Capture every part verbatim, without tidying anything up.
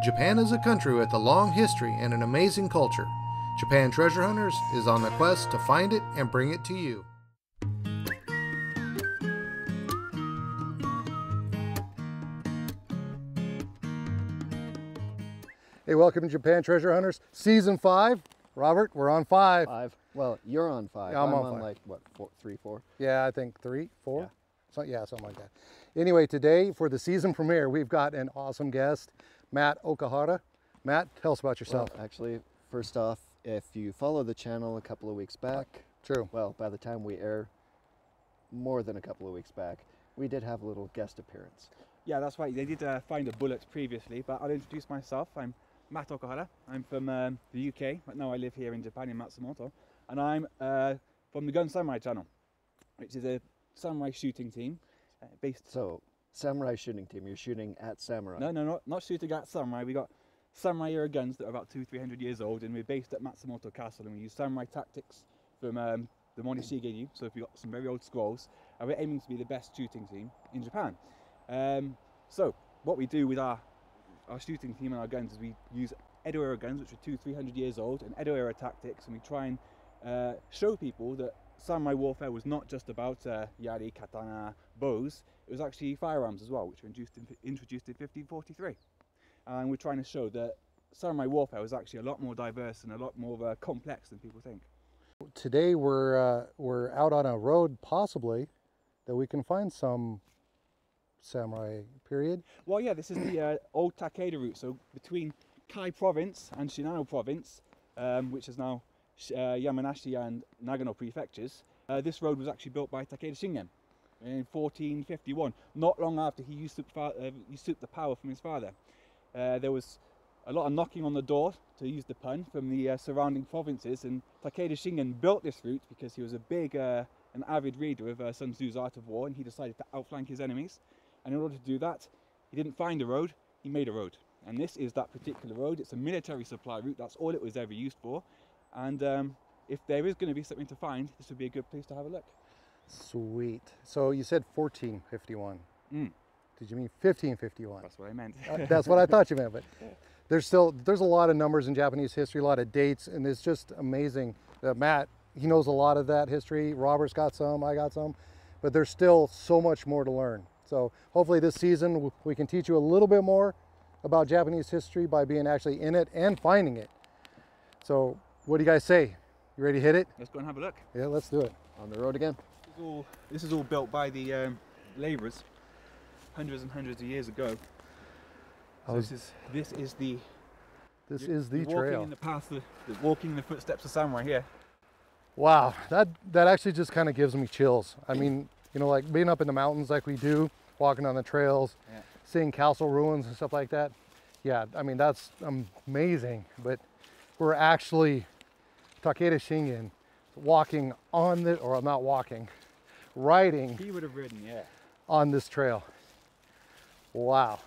Japan is a country with a long history and an amazing culture. Japan Treasure Hunters is on the quest to find it and bring it to you. Hey, welcome to Japan Treasure Hunters, Season five. Robert, we're on five. Five. Well, you're on five. Yeah, I'm, I'm on, on five. Like, what, four, three, four? Yeah, I think three, four? Yeah. So, yeah, something like that. Anyway, today for the season premiere, we've got an awesome guest, Matt Okahara. Matt, tell us about yourself. Well, actually, first off, if you follow the channel a couple of weeks back, true. Well, by the time we air, more than a couple of weeks back, we did have a little guest appearance. Yeah, that's right. They did uh, find a bullet previously, but I'll introduce myself. I'm Matt Okahara. I'm from um, the U K, but now I live here in Japan in Matsumoto, and I'm uh, from the Gun Samurai Channel, which is a samurai shooting team uh, based. So, samurai shooting team, you're shooting at samurai? No, no, no, not shooting at samurai. We got samurai era guns that are about two, three hundred years old, and we're based at Matsumoto Castle, and we use samurai tactics from um, the Monishigenu. So, if you got some very old scrolls, and we're aiming to be the best shooting team in Japan. Um, so, what we do with our Our shooting team and our guns is we use Edo era guns, which are two, three hundred years old, and Edo era tactics, and we try and uh, show people that samurai warfare was not just about uh, yari, katana, bows. It was actually firearms as well, which were introduced in, introduced in fifteen forty-three. And we're trying to show that samurai warfare was actually a lot more diverse and a lot more uh, complex than people think. Today we're uh, we're out on a road, possibly, that we can find some samurai period. Well, yeah, this is the uh, old Takeda route, so between Kai Province and Shinano Province, um, which is now uh, Yamanashi and Nagano prefectures. Uh, this road was actually built by Takeda Shingen in fourteen fifty-one, not long after he usurped, uh, usurped the power from his father. Uh, there was a lot of knocking on the door, to use the pun, from the uh, surrounding provinces, and Takeda Shingen built this route because he was a big uh, an avid reader of uh, Sun Tzu's Art of War, and he decided to outflank his enemies. And in order to do that, he didn't find a road, he made a road. And this is that particular road. It's a military supply route, that's all it was ever used for. And um, if there is going to be something to find, this would be a good place to have a look. Sweet. So you said fourteen fifty-one. Mm. Did you mean fifteen fifty-one? That's what I meant. uh, that's what I thought you meant, but there's still, there's a lot of numbers in Japanese history, a lot of dates, and it's just amazing that Matt, he knows a lot of that history. Robert's got some, I got some, but there's still so much more to learn. So hopefully this season we can teach you a little bit more about Japanese history by being actually in it and finding it. So what do you guys say? You ready to hit it? Let's go and have a look. Yeah, let's do it. On the road again. This is all, this is all built by the um, laborers hundreds and hundreds of years ago. So was, this, is, this is the, this is the walking trail. In the path of, walking in the footsteps of samurai here. Wow, that, that actually just kind of gives me chills. I mean, you know, like being up in the mountains like we do, walking on the trails, yeah. Seeing castle ruins and stuff like that. Yeah, I mean, that's amazing. But we're actually, Takeda Shingen, walking on the, or not walking, riding. He would have ridden, yeah. On this trail. Wow.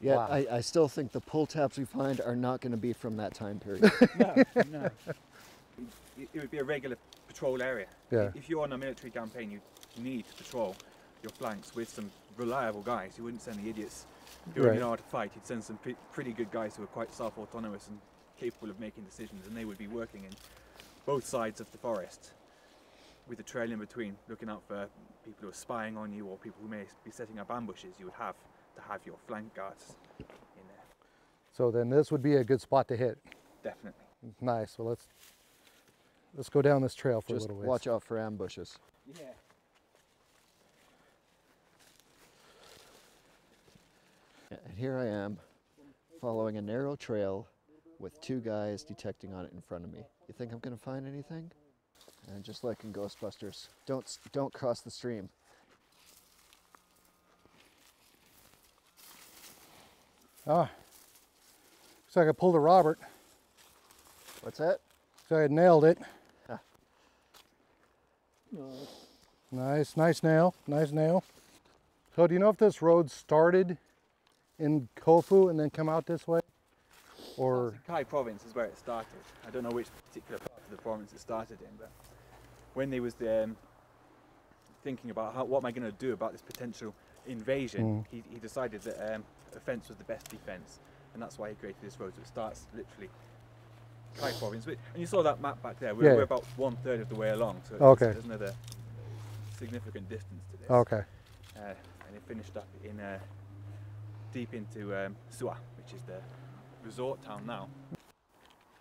Yeah, wow. I, I still think the pull tabs we find are not going to be from that time period. No, no. It would be a regular patrol area. Yeah. If you're on a military campaign, you need to patrol your flanks with some reliable guys. You wouldn't send the idiots who are right. Hard to fight. You'd send some pre pretty good guys who are quite self-autonomous and capable of making decisions, and they would be working in both sides of the forest with a trail in between, looking out for people who are spying on you or people who may be setting up ambushes. You would have to have your flank guards in there. So then this would be a good spot to hit. Definitely. Nice. Well, let's Let's go down this trail for just a little ways. Watch out for ambushes. Yeah. And here I am, following a narrow trail with two guys detecting on it in front of me. You think I'm gonna find anything? And just like in Ghostbusters, don't don't cross the stream. Ah, looks like I pulled a Robert. What's that? So I nailed it. Nice, nice nail, nice nail. So do you know if this road started in Kofu and then come out this way? Or Kai Province is where it started. I don't know which particular part of the province it started in, but when they was um, thinking about how, what am I going to do about this potential invasion, mm. he, he decided that um, offence was the best defence, and that's why he created this road. So it starts literally Kai Province, which, and you saw that map back there. We're, yeah. we're about one third of the way along, so okay. there's another significant distance to this. Okay. Uh, and it finished up in uh, deep into um, Sua, which is the resort town now.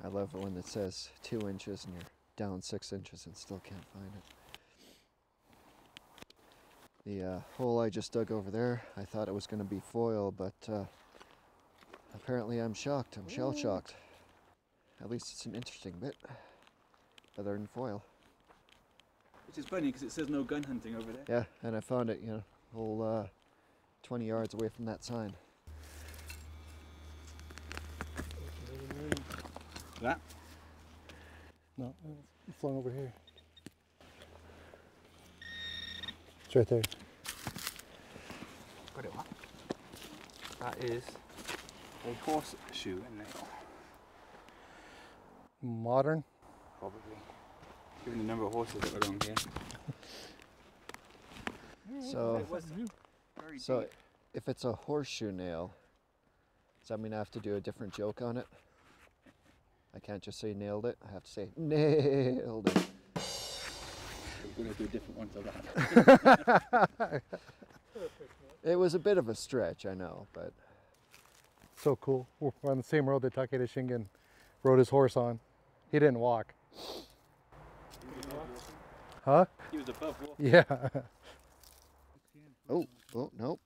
I love the one that says two inches and you're down six inches and still can't find it. The uh, hole I just dug over there, I thought it was going to be foil, but uh, apparently I'm shocked. I'm shell-shocked. At least it's an interesting bit, other than foil. Which is funny, because it says no gun hunting over there. Yeah, and I found it, you know, whole uh, twenty yards away from that sign. That? No, it's flown over here. It's right there. Got it, what? That is a horseshoe nail. Modern? Probably. Given the number of horses that were around here. So, so if it's a horseshoe nail, does that mean I have to do a different joke on it? I can't just say nailed it, I have to say nailed it. We're going to do a different one to that. It was a bit of a stretch, I know, but... So cool. We're on the same road that Takeda Shingen rode his horse on. He didn't walk. He didn't walk. Huh? He was above walking. Yeah. Oh, oh, nope.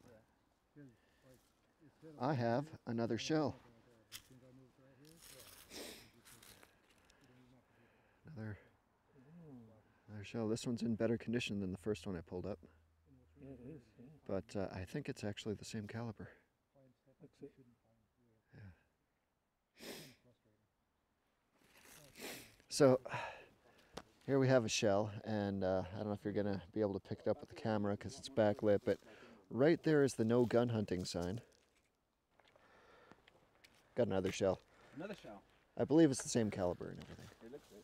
I have another shell. Another... shell. This one's in better condition than the first one I pulled up, yeah, it is, yeah. but uh, I think it's actually the same caliber. That's it. Yeah. So here we have a shell, and uh, I don't know if you're gonna be able to pick it up with the camera because it's backlit, but right there is the no gun hunting sign. Got another shell. Another shell. I believe it's the same caliber and everything. It looks good.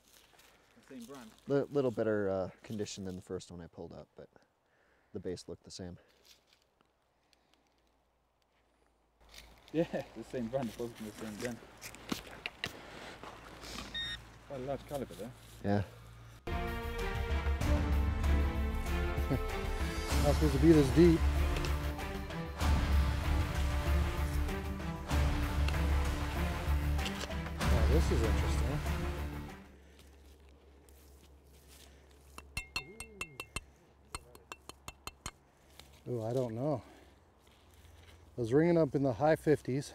Same brand. L little better uh, condition than the first one I pulled up, but the base looked the same. Yeah, the same brand, both from the same gun. Quite a large caliber there. Yeah. Not supposed to be this deep. Oh, this is interesting. Oh, I don't know. I was ringing up in the high fifties.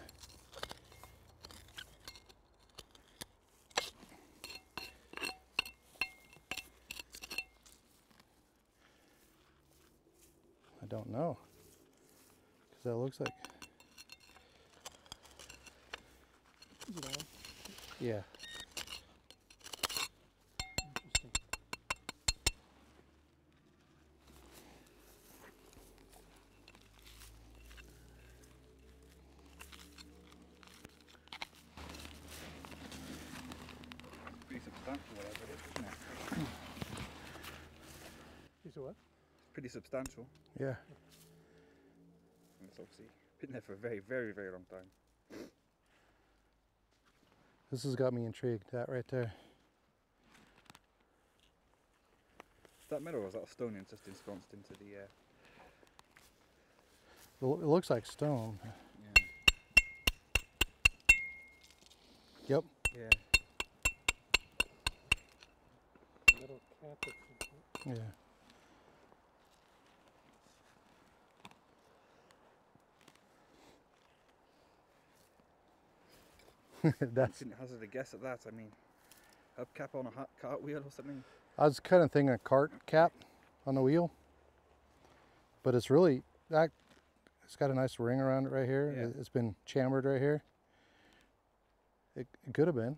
I don't know. Because that looks like... Yeah. Substantial. Yeah. And it's obviously been there for a very, very, very long time. This has got me intrigued, that right there. Is that metal or is that stone in just ensconced into the... Uh... Well, it looks like stone. Yeah. Yep. Yeah. Metal cap. Yeah. That's, you couldn't hazard a guess at that. I mean, hubcap on a cartwheel or something? I was kind of thinking a cart cap on the wheel, but it's really, that, it's got a nice ring around it right here. Yeah. It, it's been chambered right here. It, it could have been.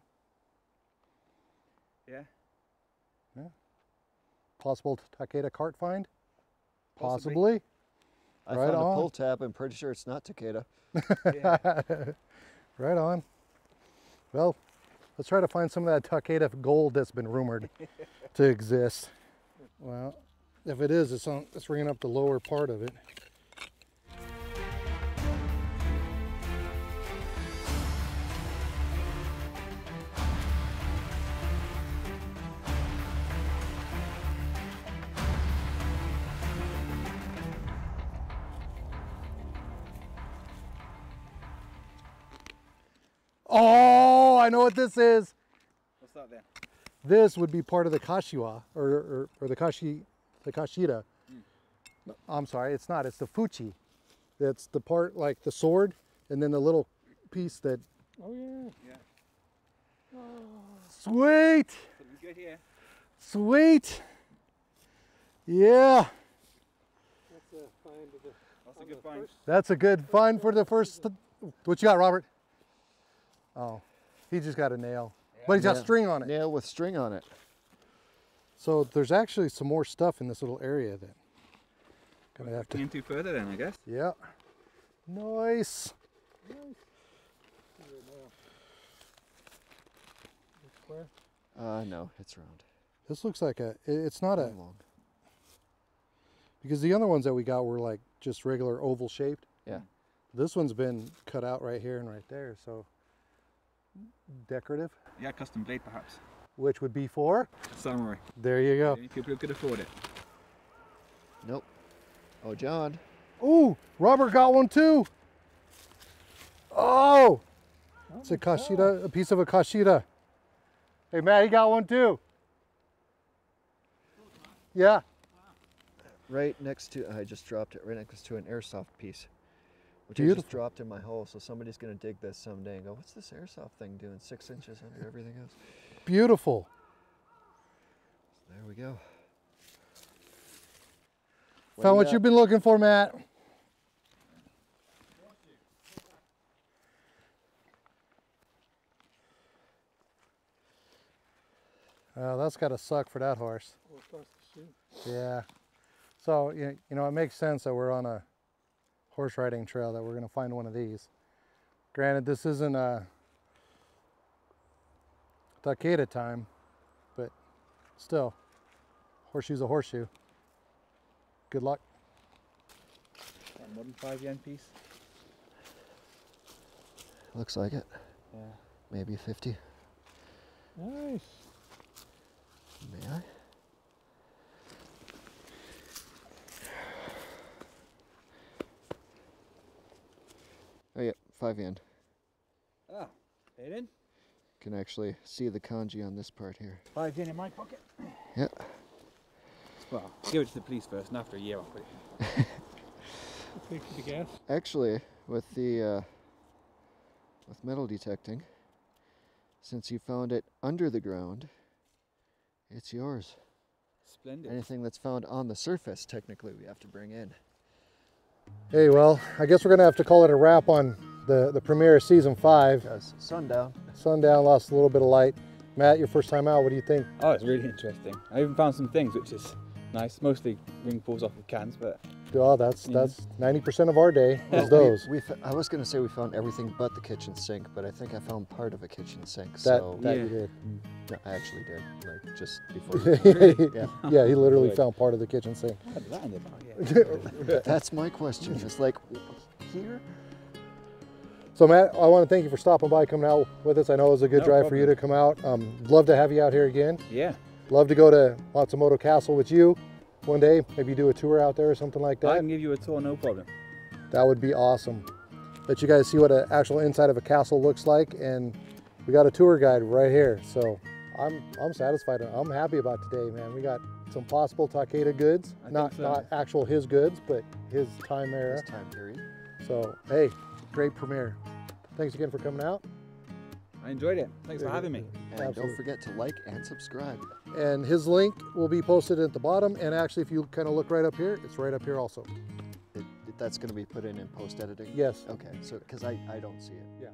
Yeah. Yeah. Possible Takeda cart find? Possibly. Possibly. I right found on. a pull tab. I'm pretty sure it's not Takeda. Yeah. Right on. Well, let's try to find some of that Takeda gold that's been rumored to exist. Well, if it is, it's, on, it's ringing up the lower part of it. Oh, I know what this is. What's that then? This would be part of the Kashiwa, or, or, or the Kashi, the Kashira. Mm. No, I'm sorry, it's not, it's the Fuchi. That's the part, like the sword, and then the little piece that, oh yeah. Yeah. Oh, sweet. Something good here. Sweet. Yeah. That's a find of the, That's a good find. First. That's a good find for the first. What you got, Robert? Oh, he just got a nail. Yeah. But he's got nail. String on it. Nail with string on it. So there's actually some more stuff in this little area that I'm gonna have to into further then, I guess. Yeah. Nice. Nice. Uh, no, it's round. This looks like a, it's not a, long. Because the other ones that we got were like just regular oval shaped. Yeah. This one's been cut out right here and right there, so decorative. Yeah, custom blade perhaps. Which would be for? Samurai. There you go. Any people who could afford it. Nope. Oh, John. Ooh, Robert got one too. Oh, oh it's a Kashira, God. a piece of a Kashira. Hey, Matt, he got one too. Yeah. Right next to, I just dropped it, right next to an airsoft piece, which Beautiful. I just dropped in my hole. So somebody's going to dig this someday and go, what's this airsoft thing doing six inches under everything else? Beautiful. So there we go. What Found you what got? You've been looking for, Matt. Oh, that's got to suck for that horse. Yeah. So, you know, it makes sense that we're on a horse riding trail that we're going to find one of these. Granted, this isn't a Takeda time, but still, horseshoe's a horseshoe. Good luck. That modern five yen piece. Looks like it. Yeah. Maybe fifty. Nice. May I? Oh yeah, five yen. Ah, eight in? Can actually see the kanji on this part here. Five yen in my pocket? Yeah. Well, give it to the police first, and after a year I'll put it in. The gas. Actually, with the uh, with metal detecting, since you found it under the ground, it's yours. Splendid. Anything that's found on the surface, technically, we have to bring in. Hey, well, I guess we're going to have to call it a wrap on the, the premiere of season five. Yes, sundown. Sundown, lost a little bit of light. Matt, your first time out, what do you think? Oh, it's really interesting. I even found some things, which is nice. Mostly ring falls off of cans, but... Oh, that's that's ninety percent of our day was those. We, we, I was going to say we found everything but the kitchen sink, but I think I found part of a kitchen sink. So that, that yeah. you did. No, I actually did, like just before. yeah. yeah, he literally Good. found part of the kitchen sink. That's my question. It's like here. So Matt, I want to thank you for stopping by, coming out with us. I know it was a good no drive problem. for you to come out. Um, love to have you out here again. Yeah. Love to go to Matsumoto Castle with you. One day, maybe do a tour out there or something like that. I can give you a tour, no problem. That would be awesome. Let you guys see what an actual inside of a castle looks like, and we got a tour guide right here. So I'm I'm satisfied. I'm happy about today, man. We got some possible Takeda goods, I not so. not actual his goods, but his time era. His time period. So hey, great premiere. Thanks again for coming out. I enjoyed it. Thanks for having me. And Absolutely. Don't forget to like and subscribe. And his link will be posted at the bottom. And actually, if you kind of look right up here, it's right up here also. It, that's going to be put in in post editing? Yes. Okay, so because I, I don't see it. Yeah.